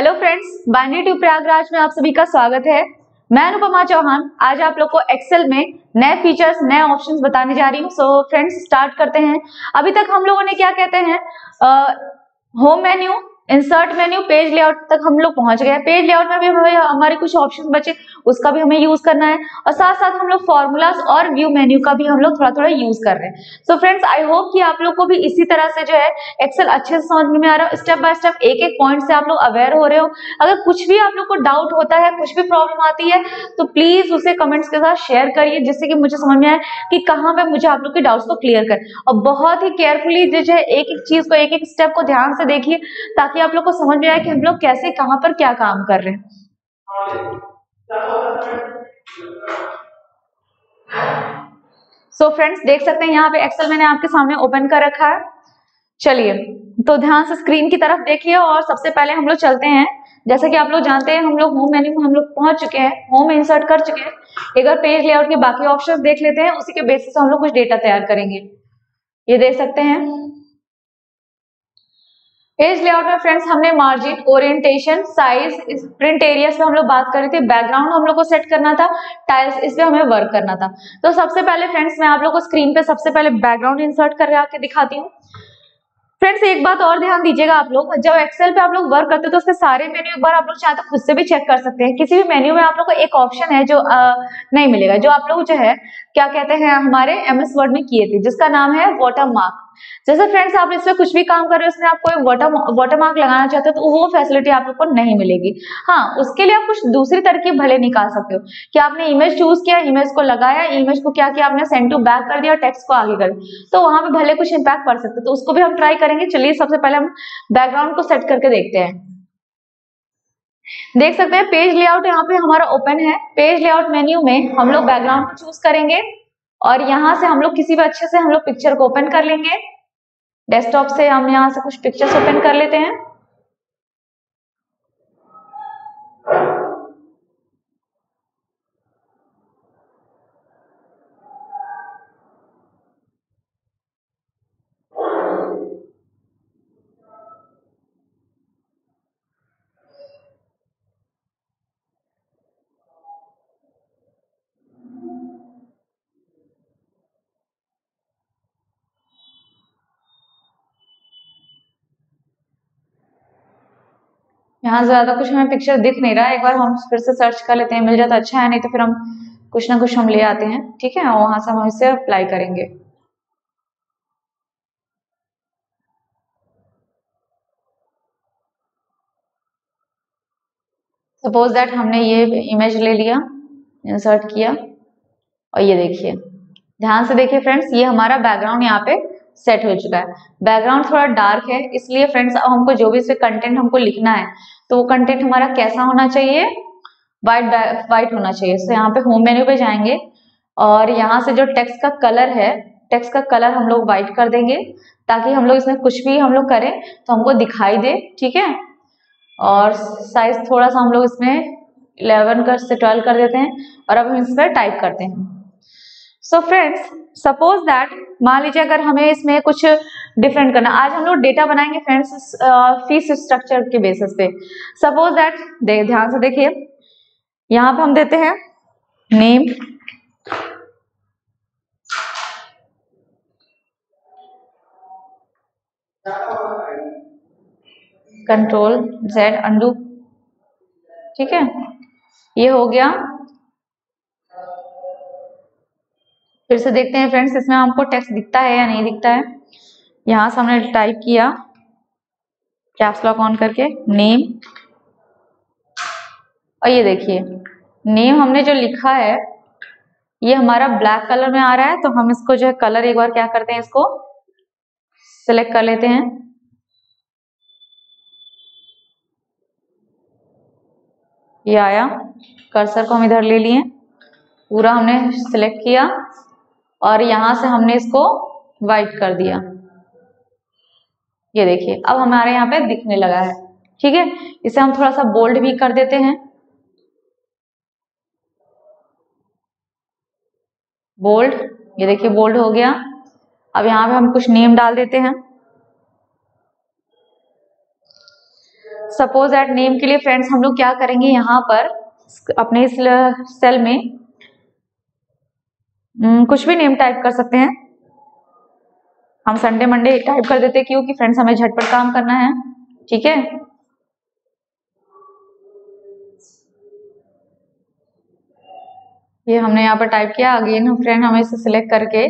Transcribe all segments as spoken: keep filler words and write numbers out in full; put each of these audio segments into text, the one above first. Hello friends, बायट्यू Prayagraj में आप सभी का स्वागत है। मैं अनुपमा चौहान आज आप लोग को एक्सेल में नए फीचर्स, नए ऑप्शंस बताने जा रही हूँ। सो फ्रेंड्स स्टार्ट करते हैं। अभी तक हम लोगों ने क्या कहते हैं home menu, insert menu, page layout तक हम लोग पहुंच गए। पेज लेआउट में भी हमें हमारे कुछ ऑप्शंस बचे, उसका भी हमें यूज करना है और साथ साथ हम लोग फॉर्मूलाज और व्यू मेन्यू का भी हम लोग थोड़ा थोड़ा यूज कर रहे हैं। सो फ्रेंड्स आई होप कि आप लोग को भी इसी तरह से जो है एक्सेल अच्छे से समझ में आ रहा हो। स्टेप बाय स्टेप एक एक पॉइंट से आप लोग अवेयर हो रहे हो। अगर कुछ भी आप लोग को डाउट होता है, कुछ भी प्रॉब्लम आती है तो प्लीज उसे कमेंट्स के साथ शेयर करिए, जिससे कि मुझे समझ में आए कि कहाँ पे मुझे आप लोग के डाउट्स को क्लियर कर। और बहुत ही केयरफुली जो है एक एक चीज को, एक एक स्टेप को ध्यान से देखिए ताकि आप लोग को समझ में आए कि हम लोग कैसे, कहां पर क्या काम कर रहे हैं। सो फ्रेंड्स देख सकते हैं यहाँ पे एक्सेल मैंने आपके सामने ओपन कर रखा है। चलिए तो ध्यान से स्क्रीन की तरफ देखिए और सबसे पहले हम लोग चलते हैं। जैसा कि आप लोग जानते हैं हम लोग होम मेन्यू में हम लोग पहुंच चुके हैं, होम इंसर्ट कर चुके हैं। एक बार पेज लेआउट के बाकी ऑप्शन देख लेते हैं, उसी के बेसिस हम लोग कुछ डेटा तैयार करेंगे। ये देख सकते हैं पेज लेआउट में फ्रेंड्स हमने margin, orientation, size, print areas पे हम लोग बात कर रहे थे। बैकग्राउंड हम लोग को सेट करना था, टाइल्स इस पे हमें वर्क करना था। तो सबसे पहले फ्रेंड्स मैं आप लोग को स्क्रीन पे सबसे पहले बैकग्राउंड इंसर्ट करके दिखाती हूँ। फ्रेंड्स एक बात और ध्यान दीजिएगा आप लोग, जब एक्सेल पे आप लोग वर्क करते हो तो उसके सारे मेन्यू एक बार आप लोग चाहे तो खुद से भी चेक कर सकते हैं। किसी भी मेन्यू में आप लोग को एक ऑप्शन है जो आ, नहीं मिलेगा, जो आप लोग जो है क्या कहते हैं हमारे एमएस वर्ड में किए थे, जिसका नाम है वाटरमार्क। जैसे फ्रेंड्स आप इसमें कुछ भी काम कर रहे हो, इसमें आप कोई वाटर वाटरमार्क लगाना चाहते हो तो वो फैसिलिटी आप लोग को नहीं मिलेगी। हाँ, उसके लिए आप कुछ दूसरी तरकीब भले निकाल सकते हो कि आपने इमेज चूज किया, इमेज को लगाया, इमेज को क्या किया आपने सेंड टू बैक कर दिया और टेक्स्ट को आगे कर दिया, तो वहां पे भले कुछ इम्पैक्ट पड़ सकते, तो उसको भी हम ट्राई करेंगे। चलिए सबसे पहले हम बैकग्राउंड को सेट करके देखते हैं। देख सकते हैं पेज लेआउट यहाँ पे हमारा ओपन है। पेज लेआउट मेन्यू में हम लोग बैकग्राउंड को चूज करेंगे और यहाँ से हम लोग किसी भी अच्छे से हम लोग पिक्चर को ओपन कर लेंगे। डेस्कटॉप से हम यहाँ से कुछ पिक्चर्स ओपन कर लेते हैं। यहाँ ज्यादा कुछ हमें पिक्चर दिख नहीं रहा है, एक बार हम फिर से सर्च कर लेते हैं, मिल जाए तो अच्छा है, नहीं तो फिर हम कुछ ना कुछ हम ले आते हैं। ठीक है, वहां से हम इसे अप्लाई करेंगे। सपोज दैट हमने ये इमेज ले लिया, इंसर्ट किया और ये देखिए, ध्यान से देखिए फ्रेंड्स, ये हमारा बैकग्राउंड यहाँ पे सेट हो चुका है। बैकग्राउंड थोड़ा डार्क है, इसलिए फ्रेंड्स अब हमको जो भी इस पे कंटेंट हमको लिखना है तो वो कंटेंट हमारा कैसा होना चाहिए, वाइट वाइट होना चाहिए। तो यहाँ पे होम मेन्यू पे जाएंगे और यहाँ से जो टेक्स्ट का कलर है, टेक्स्ट का कलर हम लोग व्हाइट कर देंगे ताकि हम लोग इसमें कुछ भी हम लोग करें तो हमको दिखाई दे। ठीक है, और साइज थोड़ा सा हम लोग इसमें इलेवन कर से ट्वेल्व कर देते हैं और अब हम इसमें टाइप करते हैं। सो फ्रेंड्स सपोज दैट मान लीजिए अगर हमें इसमें कुछ डिफरेंट करना, आज हम लोग डेटा बनाएंगे फ्रेंड्स फीस स्ट्रक्चर के बेसिस पे। सपोज दैट दे, ध्यान से देखिए यहाँ पे हम देते हैं नेम, कंट्रोल जेड अंडू। ठीक है, ये हो गया। फिर से देखते हैं फ्रेंड्स इसमें हमको टेक्स्ट दिखता है या नहीं दिखता है। यहाँ से हमने टाइप किया कैप्स लॉक ऑन करके नेम, और ये देखिए नेम हमने जो लिखा है ये हमारा ब्लैक कलर में आ रहा है। तो हम इसको जो है कलर एक बार क्या करते हैं, इसको सिलेक्ट कर लेते हैं। ये आया, कर्सर को हम इधर ले लिए, पूरा हमने सिलेक्ट किया और यहाँ से हमने इसको वाइट कर दिया। ये देखिए अब हमारे यहाँ पे दिखने लगा है। ठीक है, इसे हम थोड़ा सा बोल्ड भी कर देते हैं, बोल्ड। ये देखिए बोल्ड हो गया। अब यहाँ पे हम कुछ नेम डाल देते हैं। सपोज दैट नेम के लिए फ्रेंड्स हम लोग क्या करेंगे, यहाँ पर अपने इस सेल में कुछ भी नेम टाइप कर सकते हैं। हम संडे मंडे टाइप कर देते हैं क्योंकि फ्रेंड्स हमें झटपट काम करना है। ठीक है, ये हमने यहाँ पर टाइप किया। अगेन फ्रेंड हमें इसे सिलेक्ट करके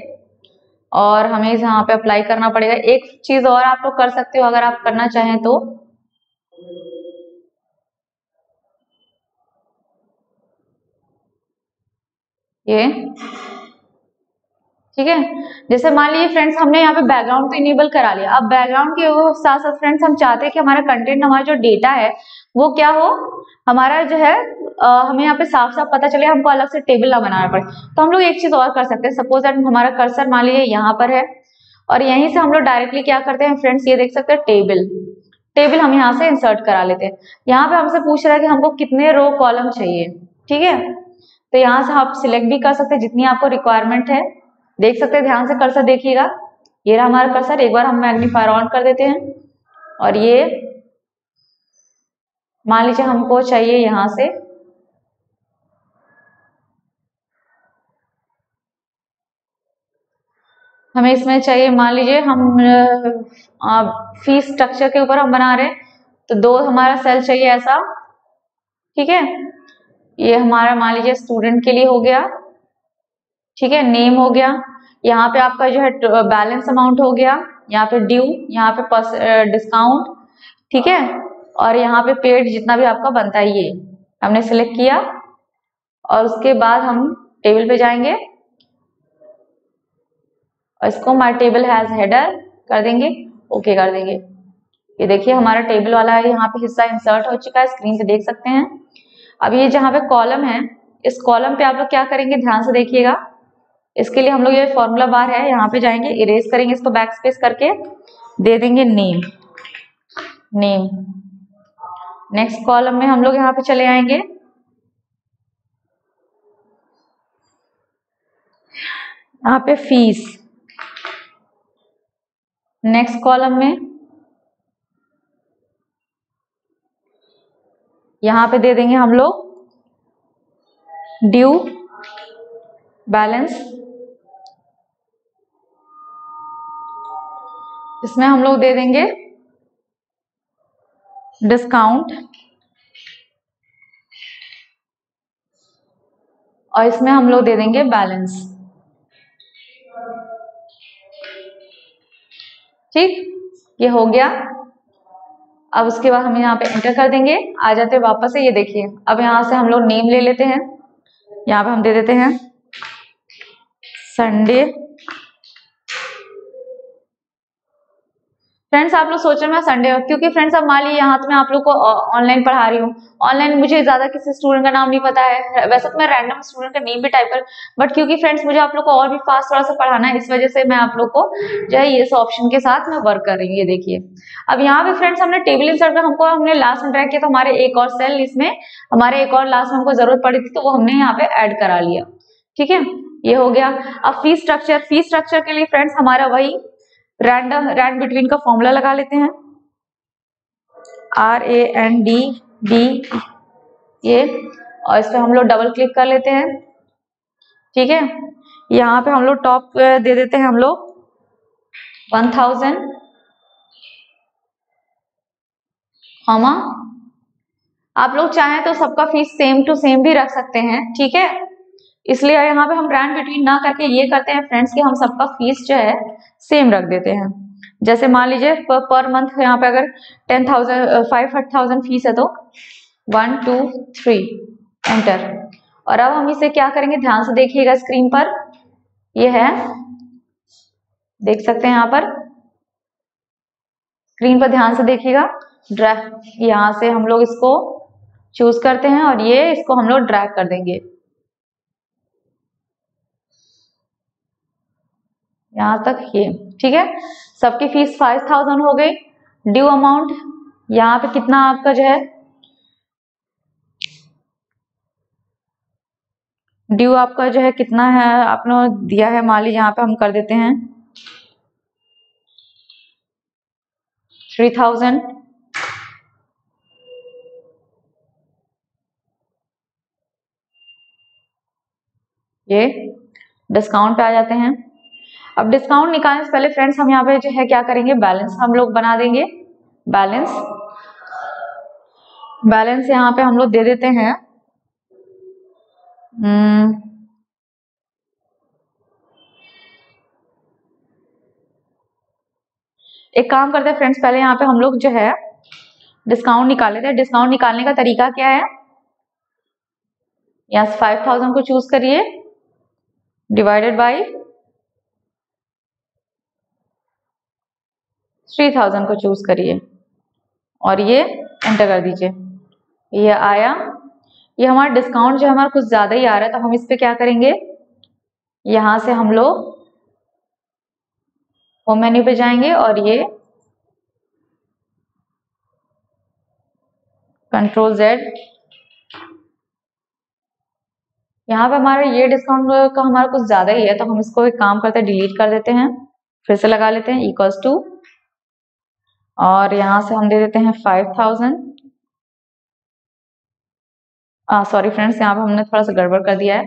और हमें यहाँ पे अप्लाई करना पड़ेगा। एक चीज और आप लोग कर सकते हो अगर आप करना चाहें तो, ये ठीक है। जैसे मान लीजिए फ्रेंड्स हमने यहाँ पे बैकग्राउंड तो इनेबल करा लिया। अब बैकग्राउंड के साथ साथ फ्रेंड्स हम चाहते हैं कि हमारा कंटेंट, हमारा जो डेटा है वो क्या हो, हमारा जो है आ, हमें यहाँ पे साफ साफ पता चले, हमको अलग से टेबल ना बनाना पड़े। तो हम लोग एक चीज और कर सकते हैं। सपोज दैट हमारा कर्सर मान लीजिए यहाँ पर है और यहीं से हम लोग डायरेक्टली क्या करते हैं फ्रेंड्स, ये देख सकते हैं टेबल, टेबल हम यहाँ से इंसर्ट करा लेते हैं। यहाँ पे हमसे पूछ रहा है कि हमको कितने रो कॉलम चाहिए। ठीक है, तो यहाँ से आप सिलेक्ट भी कर सकते हैं जितनी आपको रिक्वायरमेंट है। देख सकते हैं, ध्यान से कर्सर देखिएगा, ये रहा हमारा कर्सर। एक बार हम मैग्नीफायर ऑन कर देते हैं और ये मान लीजिए हमको चाहिए यहाँ से हमें इसमें चाहिए, मान लीजिए हम फीस स्ट्रक्चर के ऊपर हम बना रहे हैं तो दो हमारा सेल चाहिए ऐसा। ठीक है, ये हमारा मान लीजिए स्टूडेंट के लिए हो गया। ठीक है, नेम हो गया, यहाँ पे आपका जो है बैलेंस अमाउंट हो गया, यहाँ पे ड्यू, यहाँ पे डिस्काउंट। ठीक है, और यहाँ पे पेड जितना भी आपका बनता है ये हमने सिलेक्ट किया और उसके बाद हम टेबल पे जाएंगे और इसको माय टेबल हैज हेडर कर देंगे, ओके कर देंगे। ये देखिए हमारा टेबल वाला यहाँ पे हिस्सा इंसर्ट हो चुका है, स्क्रीन पे देख सकते हैं। अब ये जहाँ पे कॉलम है, इस कॉलम पे आप लोग क्या करेंगे, ध्यान से देखिएगा। इसके लिए हम लोग ये फॉर्मूला बार है, यहाँ पे जाएंगे, इरेज करेंगे इसको, बैक स्पेस करके दे देंगे नेम। नेम नेक्स्ट कॉलम में हम लोग यहाँ पे चले आएंगे। यहाँ पे फीस, नेक्स्ट कॉलम में यहाँ पे दे देंगे हम लोग ड्यू, बैलेंस। इसमें हम लोग दे देंगे डिस्काउंट और इसमें हम लोग दे देंगे बैलेंस। ठीक, ये हो गया। अब उसके बाद हम यहाँ पे एंटर कर देंगे, आ जाते हैं वापस से। ये देखिए, अब यहाँ से हम लोग नेम ले लेते हैं, यहाँ पे हम दे देते हैं संडे। फ्रेंड्स आप लोग सोच रहे हैं संडे, क्योंकि फ्रेंड्स अब मान लीजिए यहाँ तो मैं आप लोग को ऑनलाइन पढ़ा रही हूँ, ऑनलाइन मुझे ज्यादा किसी स्टूडेंट का नाम नहीं पता है। वैसे तो मैं रैंडम स्टूडेंट का नेम भी टाइप कर, बट क्योंकि फ्रेंड्स मुझे आप लोग को और भी फास्ट थोड़ा सा पढ़ाना है, इस वजह से मैं आप लोग को जो है इस ऑप्शन के साथ मैं वर्क कर रही हूँ। ये देखिए, अब यहाँ पे फ्रेंड्स हमने टेबल इंसर्ट कर, हमको हमने लास्ट में ट्रैक किया तो हमारे एक और सेल इसमें, हमारे एक और लास्ट में हमको जरूरत पड़ी थी तो वो हमने यहाँ पे ऐड करा लिया। ठीक है, ये हो गया। अब फीस स्ट्रक्चर, फीस स्ट्रक्चर के लिए फ्रेंड्स हमारा वही रैंडम रैंड बिटवीन का फॉर्मूला लगा लेते हैं, R A N D B ये, और इस पर हम लोग डबल क्लिक कर लेते हैं। ठीक है, यहाँ पे हम लोग टॉप दे देते हैं हम लोग वन थाउजेंड, कॉमा। आप लोग चाहें तो सबका फीस सेम टू सेम भी रख सकते हैं। ठीक है, इसलिए यहाँ पे हम रैंड बिटवीन ना करके ये करते हैं फ्रेंड्स कि हम सबका फीस जो है सेम रख देते हैं। जैसे मान लीजिए पर मंथ यहाँ पे अगर ten thousand five thousand fees है तो वन टू थ्री एंटर। और अब हम इसे क्या करेंगे, ध्यान से देखिएगा स्क्रीन पर, ये है देख सकते हैं यहाँ पर, स्क्रीन पर ध्यान से देखिएगा। ड्रैग यहाँ से हम लोग इसको चूज करते हैं और ये इसको हम लोग ड्रैग कर देंगे यहाँ तक ये। ठीक है, सबकी फीस फाइव थाउजेंड हो गई। ड्यू अमाउंट यहाँ पे कितना आपका जो है ड्यू आपका जो है कितना है आपने दिया है, मान लीजिए यहाँ पे हम कर देते हैं थ्री थाउजेंड। ये डिस्काउंट पे आ जाते हैं। अब डिस्काउंट निकालने से पहले फ्रेंड्स हम यहाँ पे जो है क्या करेंगे, बैलेंस हम लोग बना देंगे। बैलेंस बैलेंस यहाँ पे हम लोग दे देते हैं एक काम करते हैं फ्रेंड्स, पहले यहाँ पे हम लोग जो है डिस्काउंट निकाल लेते हैं। डिस्काउंट निकालने का तरीका क्या है, यहाँ से फाइव थाउजेंड को चूज करिए, डिवाइडेड बाय थ्री थाउजेंड को चूज करिए और ये एंटर कर दीजिए। ये आया, ये हमारा डिस्काउंट जो हमारा कुछ ज्यादा ही आ रहा है, तो हम इस पे क्या करेंगे, यहाँ से हम लोग होम मेन्यू पे जाएंगे और ये कंट्रोल जेड, यहाँ पे हमारा ये डिस्काउंट का हमारा कुछ ज्यादा ही है, तो हम इसको एक काम करते हैं डिलीट कर देते हैं, फिर से लगा लेते हैं इक्वल्स टू, और यहाँ से हम दे देते हैं फाइव थाउजेंड। सॉरी फ्रेंड्स, यहाँ पे हमने थोड़ा सा गड़बड़ कर दिया है,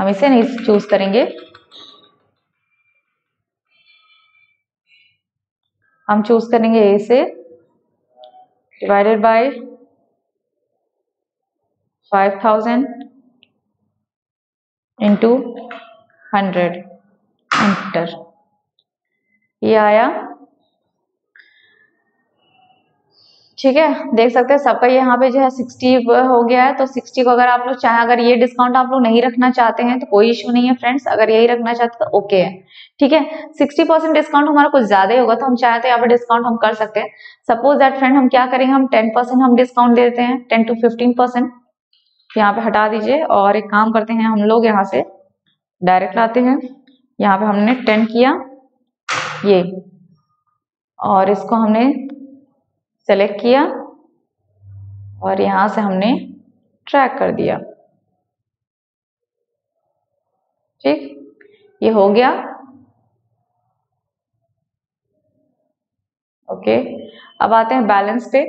हम इसे नहीं चूज करेंगे, हम चूज करेंगे ए से, divided by five thousand into hundred, enter. ये आया, ठीक है, देख सकते हैं सबका यहाँ पे जो है सिक्सटी हो गया है। तो सिक्सटी को अगर आप लोग चाहे, अगर ये डिस्काउंट आप लोग नहीं रखना चाहते हैं तो कोई इशू नहीं है फ्रेंड्स, अगर यही रखना चाहते हैं तो ओके है, ठीक है। सिक्सटी परसेंट डिस्काउंट हमारा कुछ ज्यादा ही होगा, तो हम चाहे तो यहाँ पे डिस्काउंट हम कर सकते हैं। सपोज दैट फ्रेंड हम क्या करेंगे, हम टेन परसेंट हम डिस्काउंट दे देते हैं, टेन टू फिफ्टीन परसेंट यहाँ पे हटा दीजिए। और एक काम करते हैं हम लोग, यहाँ से डायरेक्ट लाते हैं, यहाँ पे हमने टेन किया ये, और इसको हमने सेलेक्ट किया और यहाँ से हमने ट्रैक कर दिया, ठीक, ये हो गया, ओके। अब आते हैं बैलेंस पे,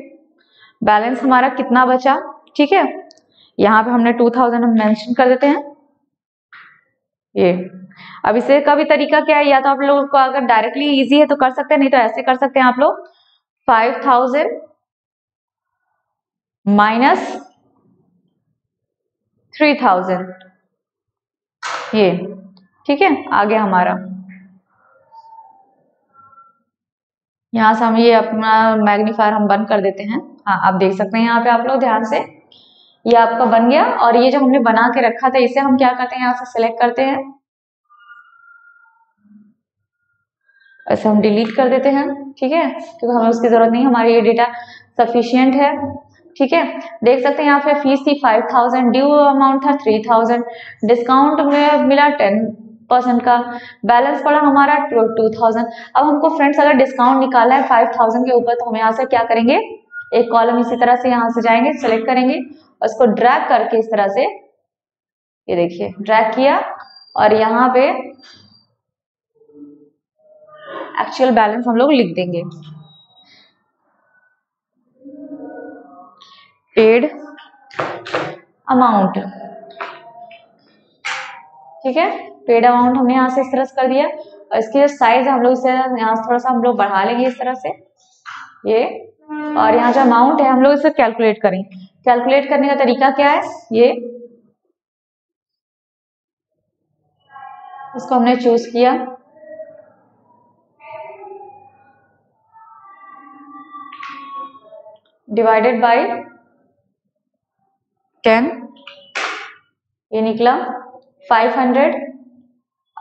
बैलेंस हमारा कितना बचा, ठीक है, यहाँ पे हमने टू थाउजेंड हम मेंशन कर देते हैं ये। अब इसे का भी तरीका क्या है, या तो आप लोगों को अगर डायरेक्टली इजी है तो कर सकते हैं, नहीं तो ऐसे कर सकते हैं आप लोग, five thousand minus three thousand ये, ठीक है, आगे हमारा यहाँ से हम ये अपना मैग्नीफायर हम बंद कर देते हैं। हाँ, आप देख सकते हैं यहाँ पे आप लोग ध्यान से, ये आपका बन गया। और ये जो हमने बना के रखा था इसे हम क्या करते हैं, यहाँ से सिलेक्ट करते हैं, ऐसे हम डिलीट कर देते हैं, ठीक है, क्योंकि हमें उसकी जरूरत नहीं, हमारे ये डेटा सफिशिएंट है, ठीक है। देख सकते हैं यहाँ पे फीस थी फाइव थाउजेंड, ड्यू अमाउंट था थ्री थाउजेंड, डिस्काउंट में मिला टेन परसेंट का, बैलेंस पड़ा हमारा टू थाउजेंड। अब हमको फ्रेंड्स अगर डिस्काउंट निकाला है फाइव थाउजेंड के ऊपर, तो हम यहाँ से क्या करेंगे, एक कॉलम इसी तरह से यहाँ से जाएंगे, सेलेक्ट करेंगे और इसको ड्रैग करके इस तरह से, ये देखिए ड्रैग किया और यहाँ पे एक्चुअल बैलेंस हम लोग लिख देंगे, पेड अमाउंट, ठीक है, पेड अमाउंट हमने यहाँ से इस तरह से कर दिया। और इसकी जो साइज हम लोग इसे यहाँ से थोड़ा सा हम लोग बढ़ा लेंगे इस तरह से ये, और यहाँ जो अमाउंट है हम लोग इसे कैलकुलेट करेंगे। कैलकुलेट करने का तरीका क्या है, ये इसको हमने चूज किया, डिवाइडेड बाय टेन, ये निकला फाइव हंड्रेड।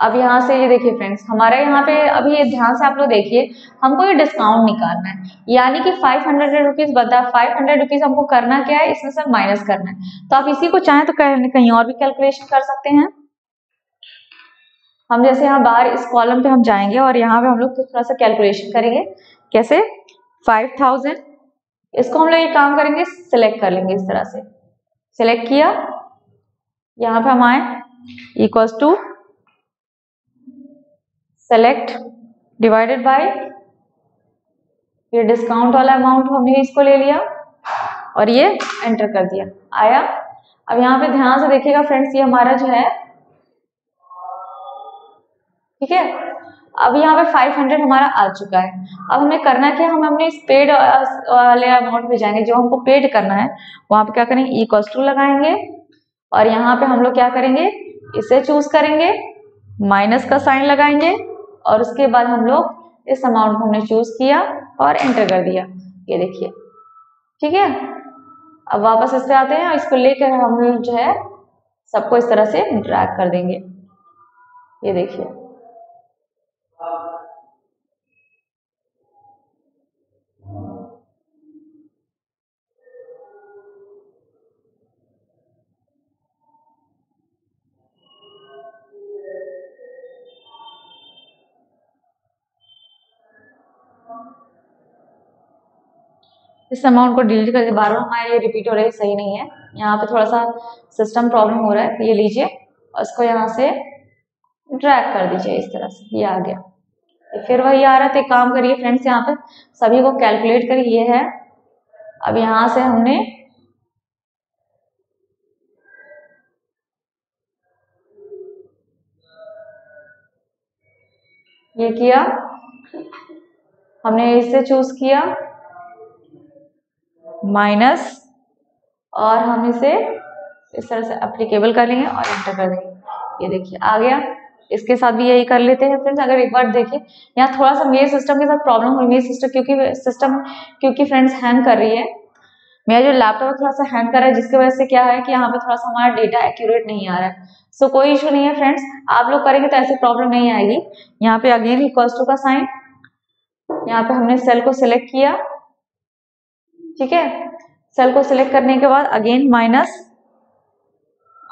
अब यहाँ से ये देखिए फ्रेंड्स हमारा यहाँ पे, अभी ये ध्यान से आप लोग देखिए, हमको ये डिस्काउंट निकालना है, यानी कि फाइव हंड्रेड रुपीज बता, फाइव हंड्रेड रुपीज हमको करना क्या है, इसमें से माइनस करना है। तो आप इसी को चाहें तो कहीं और भी कैलकुलेशन कर सकते हैं। हम जैसे यहाँ बाहर इस कॉलम पे हम जाएंगे और यहाँ पे हम लोग थोड़ा सा कैलकुलेशन करेंगे, कैसे, फाइव थाउजेंड इसको हम लोग ये काम करेंगे, सिलेक्ट कर लेंगे इस तरह से, सिलेक्ट किया, यहाँ पे हम आए, equals to select, divided by ये डिस्काउंट वाला अमाउंट हमने इसको ले लिया और ये एंटर कर दिया, आया। अब यहाँ पे ध्यान से देखिएगा फ्रेंड्स, ये हमारा जो है ठीक है। अब यहाँ पे पाँच सौ हमारा आ चुका है। अब हमें करना क्या, हम हमने इस पेड वाले अमाउंट में जाएंगे जो हमको पेड करना है, वहां पे क्या करेंगे इक्वल टू लगाएंगे और यहाँ पे हम लोग क्या करेंगे इसे चूज करेंगे, माइनस का साइन लगाएंगे और उसके बाद हम लोग इस अमाउंट को हमने चूज किया और एंटर कर दिया, ये देखिए ठीक है। अब वापस इससे आते हैं और इसको लेकर हम लोग जो है सबको इस तरह से ड्रैग कर देंगे, ये देखिए इस अमाउंट को डिलीट करके बार बार हमारे लिए रिपीट हो रही है, सही नहीं है। यहाँ पे थोड़ा सा सिस्टम प्रॉब्लम हो रहा है, तो ये लीजिए और इसको यहाँ से ड्रैग कर दीजिए इस तरह से, ये आ गया। फिर वही आ रहा था, काम करिए फ्रेंड्स यहाँ पे सभी को कैलकुलेट करिए, ये है। अब यहाँ से हमने ये किया, हमने इसे चूज किया माइनस और हम इसे इस तरह से अप्लीकेबल कर लेंगे और एंटर कर देंगे, ये देखिए आ गया। इसके साथ भी यही कर लेते हैं फ्रेंड्स। अगर एक बार देखिए यहाँ थोड़ा सा मेरे सिस्टम के साथ प्रॉब्लम हो रही है, मेरे सिस्टम क्योंकि सिस्टम क्योंकि फ्रेंड्स हैंग कर रही है, मेरा जो लैपटॉप है थोड़ा सा हैंग कर रहा है, जिसकी वजह से क्या है कि यहाँ पे थोड़ा सा हमारा डेटा एक्यूरेट नहीं आ रहा है। सो so, कोई इशू नहीं है फ्रेंड्स, आप लोग करेंगे तो ऐसी प्रॉब्लम नहीं आएगी। यहाँ पे अगेन इक्वल टू का साइन, यहाँ पे हमने सेल को सिलेक्ट किया, ठीक है। सेल को सिलेक्ट करने के बाद अगेन माइनस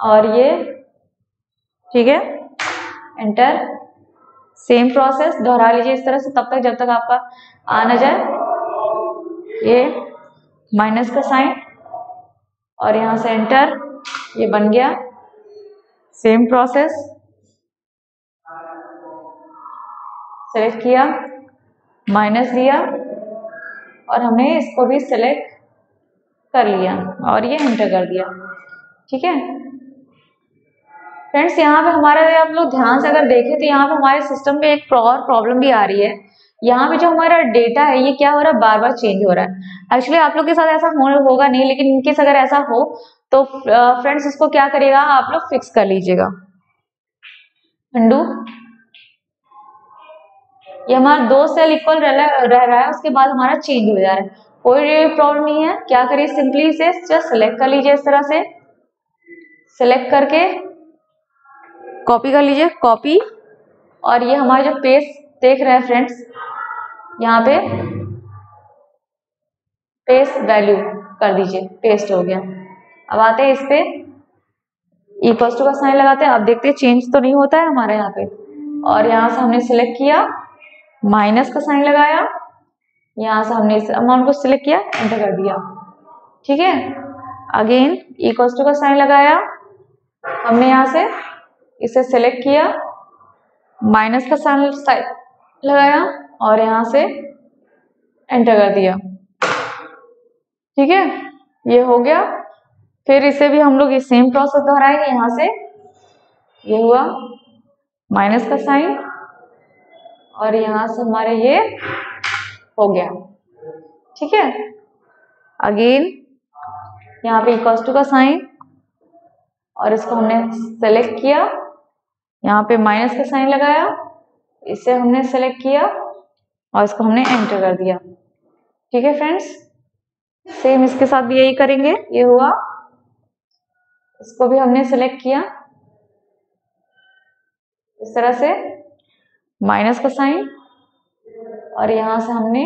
और ये ठीक है, एंटर, सेम प्रोसेस दोहरा लीजिए इस तरह से तब तक जब तक आपका आ ना जाए। ये माइनस का साइन और यहाँ से एंटर, ये बन गया, सेम प्रोसेस, सेलेक्ट किया, माइनस दिया और हमने इसको भी सिलेक्ट कर लिया और ये एंटर कर दिया, ठीक है फ्रेंड्स। यहाँ पे हमारा आप लोग ध्यान से अगर देखें तो यहाँ पे हमारे सिस्टम में एक और प्रॉब्लम भी आ रही है। यहाँ पे जो हमारा डेटा है ये क्या हो रहा है, बार बार चेंज हो रहा है। एक्चुअली आप लोग के साथ ऐसा हो, होगा नहीं, लेकिन इनकेस अगर ऐसा हो तो फ्रेंड्स इसको क्या करिएगा आप लोग फिक्स कर लीजिएगा, अंडू। ये हमारा दो सेल इक्वल रह रहा है, उसके बाद हमारा चेंज हो जा रहा है, कोई प्रॉब्लम नहीं है। क्या करिए सिंपली इसे जस्ट सिलेक्ट कर लीजिए इस तरह से, सिलेक्ट करके कॉपी कर लीजिए, कॉपी, और ये हमारा जो पेज देख रहे हैं फ्रेंड्स यहाँ पे पेस्ट वैल्यू कर दीजिए, पेस्ट हो गया। अब आते हैं इस पे इक्वल टू का साइन लगाते हैं, अब देखते हैं चेंज तो नहीं होता है हमारे यहाँ पे। और यहाँ से हमने सिलेक्ट किया, माइनस का साइन लगाया, यहाँ से हमने इस अमाउंट को सिलेक्ट किया, एंटर कर दिया, ठीक है। अगेन इक्वल टू का साइन लगाया, हमने यहाँ से इसे सिलेक्ट किया, माइनस का साइन लगाया और यहाँ से एंटर कर दिया, ठीक है, ये हो गया। फिर इसे भी हम लोग ये सेम प्रोसेस दोहराएंगे, यहाँ से ये हुआ माइनस का साइन और यहाँ से हमारे ये हो गया, ठीक है। अगेन यहाँ पे इक्वल टू का साइन और इसको हमने सेलेक्ट किया, यहाँ पे माइनस का साइन लगाया, इसे हमने सेलेक्ट किया और इसको हमने एंटर कर दिया, ठीक है फ्रेंड्स। सेम इसके साथ भी यही करेंगे, ये हुआ, इसको भी हमने सेलेक्ट किया इस तरह से, माइनस का साइन और यहाँ से हमने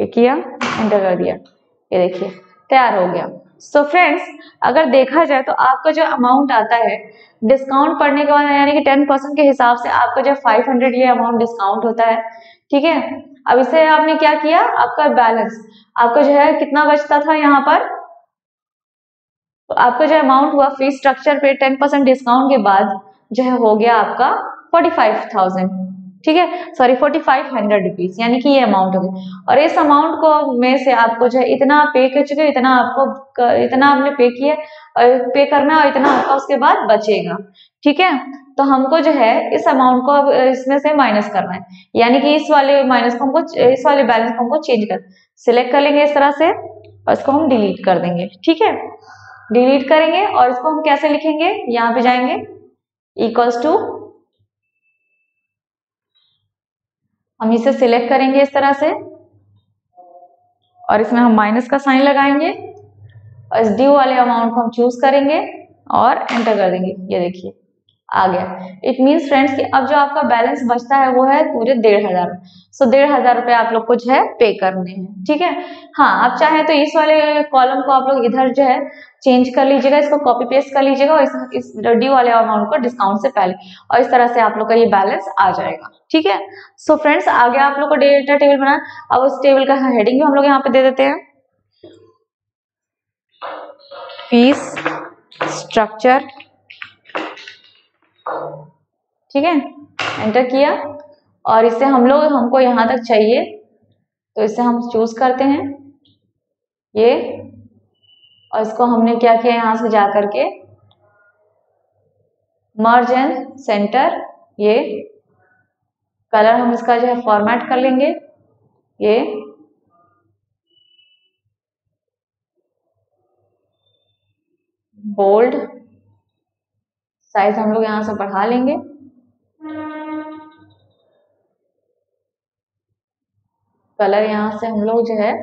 ये किया, एंटर कर दिया, ये देखिए तैयार हो गया। सो so फ्रेंड्स अगर देखा जाए तो आपका जो अमाउंट आता है डिस्काउंट पड़ने के बाद यानी कि टेन परसेंट के हिसाब से आपका जो फाइव हंड्रेड ये अमाउंट डिस्काउंट होता है, ठीक है। अब इसे आपने क्या किया, आपका बैलेंस आपका जो है कितना बचता था यहाँ पर, तो आपका जो अमाउंट हुआ फी स्ट्रक्चर पे टेन परसेंट डिस्काउंट के बाद जो है हो गया आपका फोर्टी फाइव थाउजेंड, ठीक है, sorry forty five hundred rupees, यानी कि ये अमाउंट हो गई। और इस अमाउंट को में से आपको जो है इतना पे कर चुके, इतना आपको इतना आपने पे किया और पे करना और इतना आपका उसके बाद बचेगा, ठीक है। तो हमको जो है इस अमाउंट को अब इसमें से माइनस करना है, यानी कि इस वाले माइनस को हमको, इस वाले बैलेंस को हमको चेंज कर सिलेक्ट कर लेंगे इस तरह से और इसको हम डिलीट कर देंगे। ठीक है, डिलीट करेंगे और इसको हम कैसे लिखेंगे, यहाँ पे जाएंगे इक्वल्स टू, हम इसे सिलेक्ट करेंगे इस तरह से और इसमें हम माइनस का साइन लगाएंगे और इस ड्यू वाले अमाउंट को हम चूज करेंगे और एंटर कर देंगे। ये देखिए आ गया। इट मीन्स फ्रेंड्स कि अब जो आपका बैलेंस बचता है वो है पूरे डेढ़ हजार। सो डेढ़ हजार रुपये आप लोग को जो है पे करने हैं। ठीक है, हाँ आप चाहे तो इस वाले कॉलम को आप लोग इधर जो है चेंज कर लीजिएगा, इसको कॉपी पेस्ट कर लीजिएगा और इस, इस ड्यू वाले अमाउंट को डिस्काउंट से पहले, और इस तरह से आप लोग का ये बैलेंस आ जाएगा। ठीक है, सो फ्रेंड्स आगे आप लोग को डेटा टेबल बनाए। अब उस टेबल का हेडिंग भी हम लोग यहाँ पे दे देते हैं, फीस स्ट्रक्चर। ठीक है, एंटर किया और इसे हम लोग, हमको यहाँ तक चाहिए तो इसे हम चूज करते हैं ये, और इसको हमने क्या किया यहाँ से जा करके मर्ज एंड सेंटर। ये कलर हम इसका जो है फॉर्मेट कर लेंगे ये, बोल्ड, साइज हम लोग यहाँ से बढ़ा लेंगे। कलर यहाँ से हम लोग जो है ये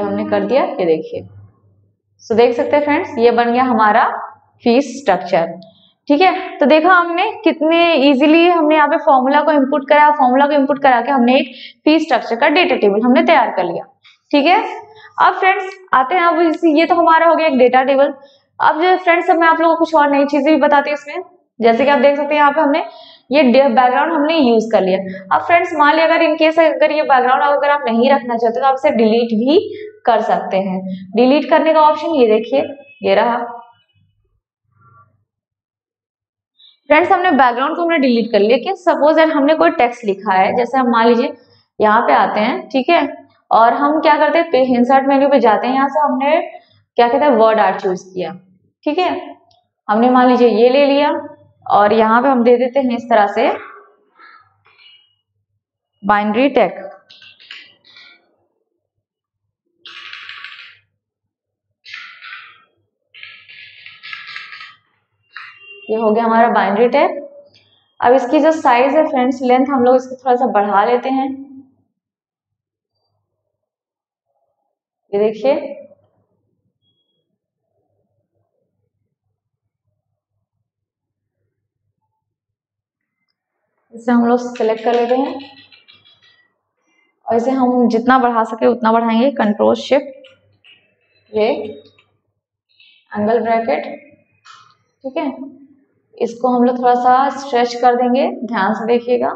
हमने कर दिया, ये देखिए। सो देख सकते हैं फ्रेंड्स ये बन गया हमारा फीस स्ट्रक्चर। ठीक है, तो देखा हमने कितने इजीली हमने यहाँ पे फॉर्मूला को इनपुट करा, फॉर्मूला को इनपुट करा के हमने एक फीस स्ट्रक्चर का डेटा टेबल हमने तैयार कर लिया। ठीक है, अब फ्रेंड्स आते हैं, अब ये तो हमारा हो गया एक डेटा टेबल। अब जो फ्रेंड्स अब मैं आप लोगों को कुछ और नई चीजें भी बताती हूँ इसमें, जैसे कि आप देख सकते हैं यहाँ पे हमने ये बैकग्राउंड हमने यूज कर लिया। अब फ्रेंड्स मान लिया अगर इनकेस अगर ये बैकग्राउंड अगर आप नहीं रखना चाहते तो आप इसे डिलीट भी कर सकते हैं। डिलीट करने का ऑप्शन ये देखिए ये रहा। फ्रेंड्स हमने बैकग्राउंड को हमने डिलीट कर लिया, लेकिन सपोज यार हमने कोई टेक्स्ट लिखा है, जैसे हम मान लीजिए यहाँ पे आते हैं। ठीक है, और हम क्या करते हैं इंसर्ट मेन्यू पे जाते हैं, यहाँ से हमने क्या कहते हैं वर्ड आर्ट चूज किया। ठीक है, हमने मान लीजिए ये ले लिया और यहाँ पे हम दे देते हैं इस तरह से बाइनरी टेक्स्ट। ये हो गया हमारा बाइनरी टेक्स्ट। अब इसकी जो साइज है फ्रेंड्स, लेंथ हम लोग इसको थोड़ा सा बढ़ा लेते हैं, ये देखिए। इसे हम लोग सिलेक्ट कर लेते हैं और इसे हम जितना बढ़ा सके उतना बढ़ाएंगे, कंट्रोल शिफ्ट ये एंगल ब्रैकेट। ठीक है, इसको हम लोग थोड़ा सा स्ट्रेच कर देंगे, ध्यान से देखिएगा।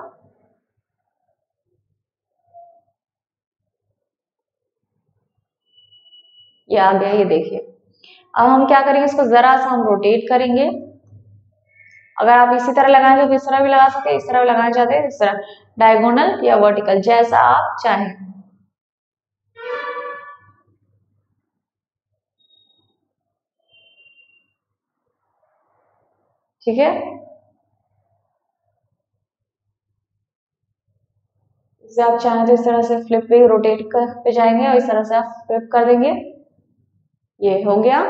ये आ गया, ये देखिए। अब हम क्या करेंगे, इसको जरा सा हम रोटेट करेंगे। अगर आप इसी तरह लगाना चाहते तो इस तरह भी लगा सकते हैं, इस तरह भी लगाना चाहते हैं इस तरह, डायगोनल या वर्टिकल जैसा आप चाहें। ठीक है, इसे आप चाहें तो इस तरह से फ्लिप भी रोटेट कर पे जाएंगे और इस तरह से आप फ्लिप कर देंगे। ये हो गया।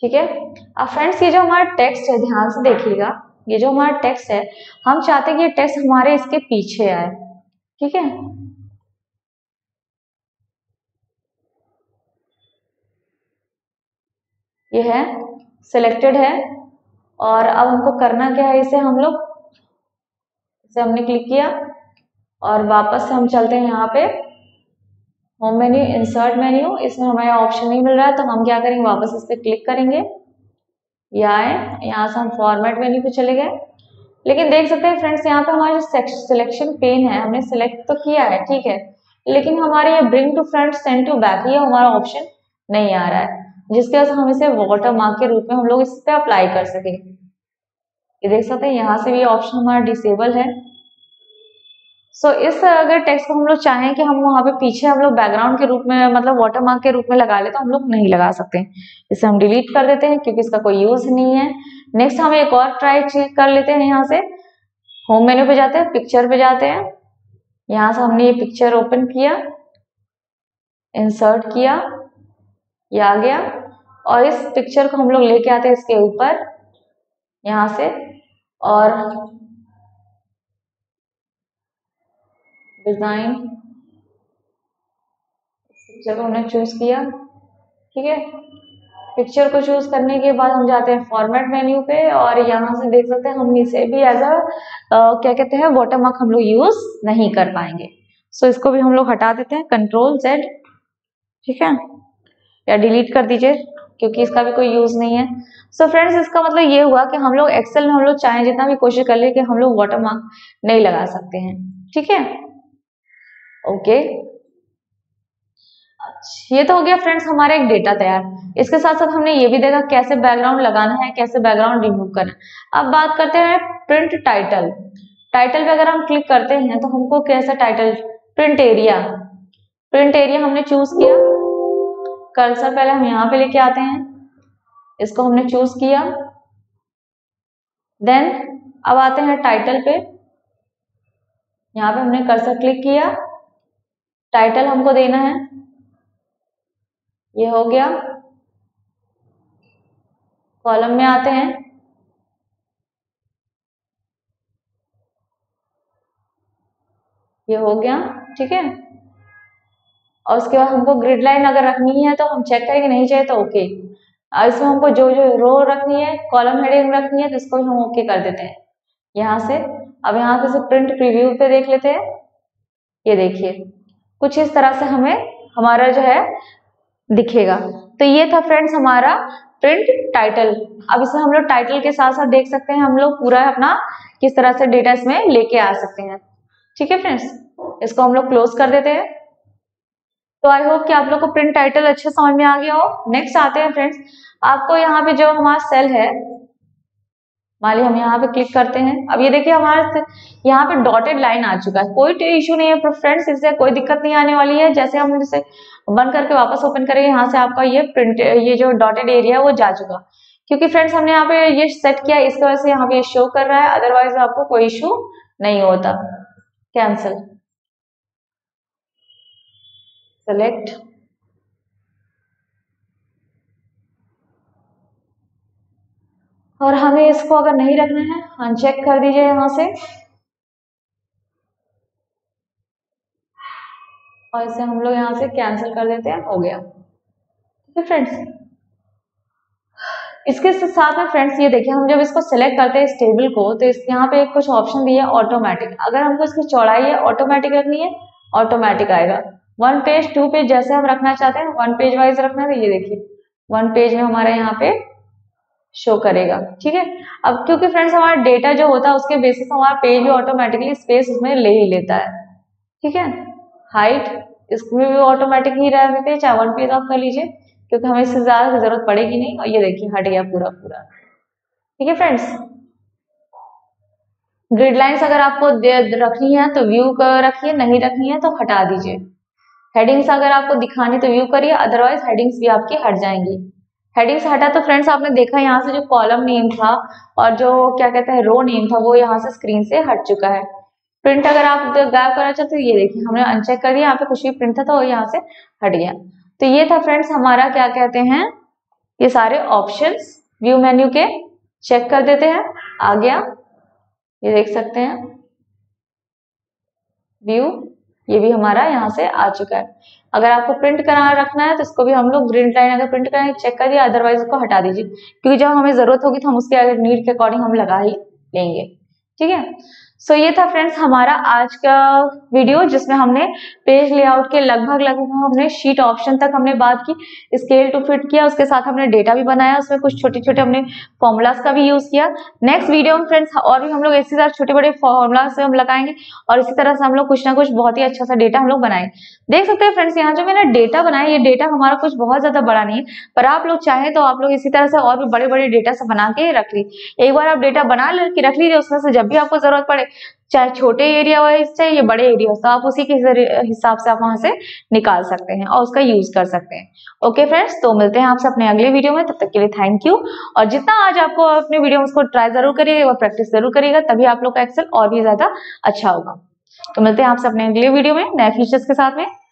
ठीक है, अब फ्रेंड्स ये जो हमारा टेक्स्ट है, ध्यान से देखिएगा, ये जो हमारा टेक्स्ट है हम चाहते हैं कि ये टेक्स्ट हमारे इसके पीछे आए। ठीक है, ये है सिलेक्टेड है और अब हमको करना क्या है, इसे हम लोग, इसे हमने क्लिक किया और वापस से हम चलते हैं यहाँ पे होम मेन्यू, इंसर्ट मेन्यू। इसमें हमें ऑप्शन नहीं मिल रहा है तो हम क्या करेंगे, वापस इस पर क्लिक करेंगे। यह आए, यहाँ से हम फॉर्मेट मेन्यू पे चले गए। लेकिन देख सकते हैं फ्रेंड्स यहाँ पे हमारा जो सिलेक्शन पेन है, हमने सिलेक्ट तो किया है ठीक है, लेकिन हमारे ये bring to front send to back ये हमारा ऑप्शन नहीं आ रहा है, जिसके वजह से हम इसे वाटर मार्क के रूप में हम लोग इस पर अप्लाई कर सकें। ये देख सकते हैं यहाँ से भी ऑप्शन हमारा डिसेबल है। सो so, इस अगर टेक्स्ट को हम लोग चाहें कि हम वहाँ पे पीछे हम लोग बैकग्राउंड के रूप में मतलब वाटरमार्क के रूप में लगा ले तो हम लोग नहीं लगा सकते, इसे हम डिलीट कर देते हैं क्योंकि इसका कोई यूज नहीं है। नेक्स्ट हम एक और ट्राई कर लेते हैं, यहाँ से होम मेन्यू पे जाते हैं, पिक्चर पे जाते हैं, यहाँ से हमने ये पिक्चर ओपन किया, इंसर्ट किया, ये आ गया और इस पिक्चर को हम लोग लेके आते हैं इसके ऊपर यहाँ से और डिजाइन पिक्चर को हमने चूज किया। ठीक है, पिक्चर को चूज करने के बाद हम जाते हैं फॉर्मेट मेन्यू पे और यहाँ से देख सकते हैं हम इसे भी एज अ क्या कहते हैं वाटरमार्क हम लोग यूज नहीं कर पाएंगे। सो so, इसको भी हम लोग हटा देते हैं कंट्रोल जेड, ठीक है, या डिलीट कर दीजिए क्योंकि इसका भी कोई यूज नहीं है। सो so, फ्रेंड्स इसका मतलब ये हुआ कि हम लोग एक्सेल में हम लोग चाहे जितना भी कोशिश कर ले कि हम लोग वाटरमार्क नहीं लगा सकते हैं। ठीक है, ओके, ये तो हो गया फ्रेंड्स हमारा एक डेटा तैयार। इसके साथ साथ हमने ये भी देखा कैसे बैकग्राउंड लगाना है, कैसे बैकग्राउंड रिमूव करना है। अब बात करते हैं प्रिंट टाइटल। टाइटल पे अगर हम क्लिक करते हैं तो हमको कैसा title, print area, print area हमने चूज किया, कर्सर पहले हम यहाँ पे लेके आते हैं, इसको हमने चूज किया, देन अब आते हैं टाइटल पे, यहाँ पे हमने कर्सर क्लिक किया, टाइटल हमको देना है, ये हो गया। कॉलम में आते हैं, ये हो गया, ठीक है, और उसके बाद हमको ग्रिड लाइन अगर रखनी है तो हम चेक करेंगे, नहीं चाहिए तो ओके। और इसमें हमको जो जो रो रखनी है, कॉलम हेडिंग रखनी है तो इसको हम ओके कर देते हैं यहाँ से। अब यहाँ पे से प्रिंट प्रीव्यू पे देख लेते हैं, ये देखिए कुछ इस तरह से हमें हमारा जो है दिखेगा। तो ये था फ्रेंड्स हमारा प्रिंट टाइटल। अब इसमें हम लोग टाइटल के साथ साथ देख सकते हैं हम लोग पूरा अपना किस तरह से डेटा इसमें लेके आ सकते हैं। ठीक है फ्रेंड्स, इसको हम लोग क्लोज कर देते हैं। तो आई होप कि आप लोग को प्रिंट टाइटल अच्छे समझ में आ गया हो। नेक्स्ट आते हैं फ्रेंड्स, आपको यहाँ पे जो हमारा सेल है, मान लीजिए हम यहाँ पे क्लिक करते हैं, अब ये देखिए हमारे यहाँ पे डॉटेड लाइन आ चुका है। कोई इश्यू नहीं है पर फ्रेंड्स, इससे कोई दिक्कत नहीं आने वाली है। जैसे हम इसे बंद करके वापस ओपन करेंगे, यहाँ से आपका ये प्रिंट ये जो डॉटेड एरिया है वो जा चुका, क्योंकि फ्रेंड्स हमने यहाँ पे ये सेट किया, इसकी वजह से यहाँ पे ये शो कर रहा है, अदरवाइज आपको कोई इश्यू नहीं होता। कैंसिल, सेलेक्ट, और हमें इसको अगर नहीं रखना है अनचेक कर दीजिए यहाँ से और इसे हम लोग यहाँ से कैंसिल कर देते हैं, हो गया। ठीक है फ्रेंड्स, इसके साथ में फ्रेंड्स ये देखिए हम जब इसको सेलेक्ट करते हैं इस टेबल को तो इस यहाँ पे कुछ ऑप्शन दिया है ऑटोमेटिक। अगर हमको इसकी चौड़ाई है ऑटोमेटिक रखनी है, ऑटोमेटिक आएगा। वन पेज, टू पेज, जैसे हम रखना चाहते हैं, वन पेज वाइज रखना है तो ये देखिए वन पेज में हमारे यहाँ पे शो करेगा। ठीक है, अब क्योंकि फ्रेंड्स हमारा डेटा जो होता है उसके बेसिस हमारा पेज भी ऑटोमेटिकली स्पेस उसमें ले ही लेता है। ठीक है, हाइट इसमें भी ऑटोमेटिक ही रहते हैं, चाहे वन पेज ऑफ कर लीजिए क्योंकि हमें इससे ज्यादा की जरूरत पड़ेगी नहीं। और ये देखिए हट गया पूरा पूरा। ठीक है फ्रेंड्स, ग्रिड लाइन्स अगर आपको रखनी है तो व्यू कर रखिए, नहीं रखनी है तो हटा दीजिए। हेडिंग्स अगर आपको दिखानी तो व्यू करिए, अदरवाइज हेडिंग्स भी आपकी हट जाएंगी। हेडिंग्स हटा तो फ्रेंड्स आपने देखा यहाँ से जो कॉलम नेम था और जो क्या कहते हैं रो नेम था वो यहाँ से स्क्रीन से हट चुका है। प्रिंट अगर आप गायब करना चाहते हो, ये देखिए हमने अनचेक कर दिया, यहाँ पे कुछ भी प्रिंट था तो यहाँ से हट गया। तो ये था फ्रेंड्स हमारा क्या कहते हैं ये सारे ऑप्शंस व्यू मेन्यू के। चेक कर देते हैं, आ गया, ये देख सकते हैं व्यू, ये भी हमारा यहाँ से आ चुका है। अगर आपको प्रिंट करा रखना है तो इसको भी हम लोग ग्रिड लाइन अगर प्रिंट कराएंगे चेक करिए, अदरवाइज इसको हटा दीजिए क्योंकि जब हमें जरूरत होगी तो हम उसके अगर नीड के अकॉर्डिंग हम लगा ही लेंगे। ठीक है, सो ये था फ्रेंड्स हमारा आज का वीडियो जिसमें हमने पेज लेआउट के लगभग लगभग हमने शीट ऑप्शन तक हमने बात की, स्केल टू फिट किया, उसके साथ हमने डेटा भी बनाया, उसमें कुछ छोटे छोटे हमने फॉर्मूलाज का भी यूज किया। नेक्स्ट वीडियो में फ्रेंड्स और भी हम लोग इसी तरह छोटे बड़े फॉर्मूलाज हम लगाएंगे और इसी तरह से हम लोग कुछ ना कुछ बहुत ही अच्छा सा डेटा हम लोग बनाएंगे। देख सकते हैं फ्रेंड्स यहाँ जो मैंने डेटा बनाया, ये डेटा हमारा कुछ बहुत ज्यादा बड़ा नहीं है, पर आप लोग चाहें तो आप लोग इसी तरह से और भी बड़े बड़े डेटा से बना के रख लीजिए। एक बार आप डेटा बना रख लीजिए, उसमें से जब भी आपको जरूरत पड़े है, चाहे छोटे एरिया वाइज चाहे ये बड़े एरिया, तो आप उसी के हिसाब से आप वहां से निकाल सकते हैं और उसका यूज कर सकते हैं। ओके फ्रेंड्स, तो मिलते हैं आपसे अपने अगले वीडियो में, तब तक के लिए थैंक यू। और जितना आज आपको अपने वीडियो में उसको ट्राई जरूर करिएगा और प्रैक्टिस जरूर करिएगा, तभी आप लोग का एक्सेल और भी ज्यादा अच्छा होगा। तो मिलते हैं आपसे अपने अगले वीडियो में नए फीचर्स के साथ में।